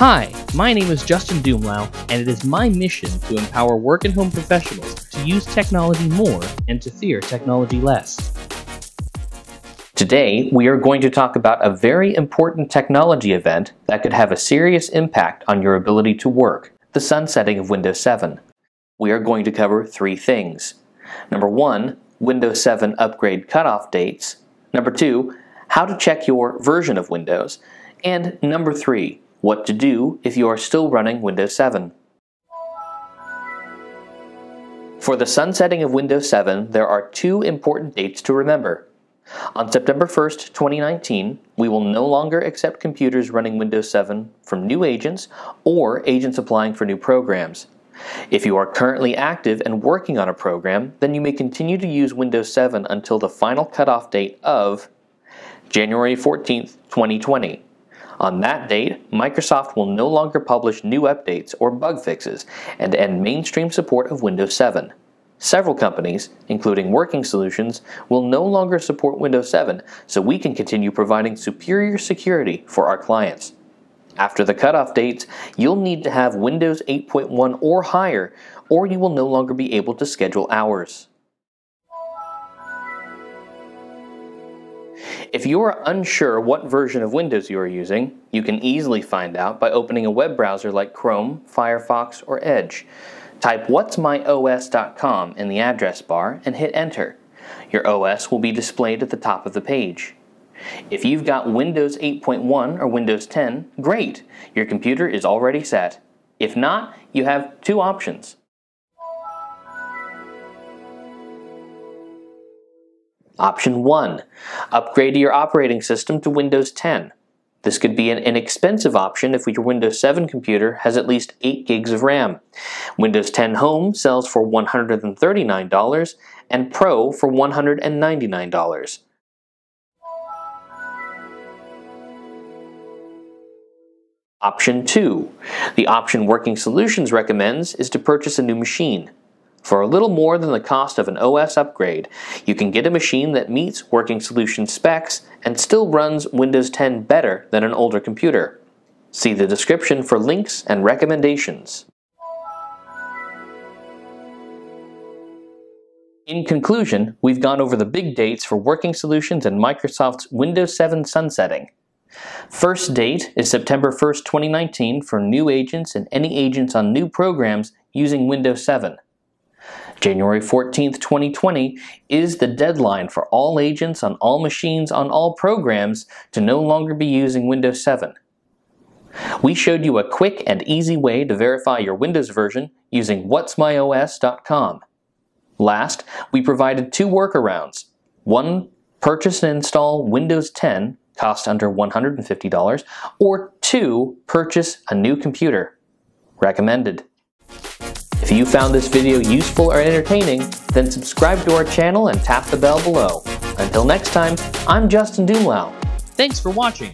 Hi, my name is Justin Dumlao, and it is my mission to empower work and home professionals to use technology more and to fear technology less. Today, we are going to talk about a very important technology event that could have a serious impact on your ability to work, the sunsetting of Windows 7. We are going to cover three things. Number one, Windows 7 upgrade cutoff dates. Number two, how to check your version of Windows. And number three, what to do if you are still running Windows 7. For the sunsetting of Windows 7, there are two important dates to remember. On September 1st, 2019, we will no longer accept computers running Windows 7 from new agents or agents applying for new programs. If you are currently active and working on a program, then you may continue to use Windows 7 until the final cutoff date of January 14th, 2020. On that date, Microsoft will no longer publish new updates or bug fixes and end mainstream support of Windows 7. Several companies, including Working Solutions, will no longer support Windows 7, so we can continue providing superior security for our clients. After the cutoff dates, you'll need to have Windows 8.1 or higher, or you will no longer be able to schedule hours. If you are unsure what version of Windows you are using, you can easily find out by opening a web browser like Chrome, Firefox, or Edge. Type WhatIsMyOS.com in the address bar and hit enter. Your OS will be displayed at the top of the page. If you've got Windows 8.1 or Windows 10, great! Your computer is already set. If not, you have two options. Option 1. Upgrade your operating system to Windows 10. This could be an inexpensive option if your Windows 7 computer has at least 8 gigs of RAM. Windows 10 Home sells for $139 and Pro for $199. Option 2. The option Working Solutions recommends is to purchase a new machine. For a little more than the cost of an OS upgrade, you can get a machine that meets Working Solutions specs and still runs Windows 10 better than an older computer. See the description for links and recommendations. In conclusion, we've gone over the big dates for Working Solutions and Microsoft's Windows 7 sunsetting. First date is September 1st, 2019 for new agents and any agents on new programs using Windows 7. January 14th, 2020 is the deadline for all agents on all machines on all programs to no longer be using Windows 7. We showed you a quick and easy way to verify your Windows version using WhatIsMyOS.com. Last, we provided two workarounds. One, purchase and install Windows 10, cost under $150, or two, purchase a new computer. Recommended. If you found this video useful or entertaining, then subscribe to our channel and tap the bell below. Until next time, I'm Justin Dumlao. Thanks for watching.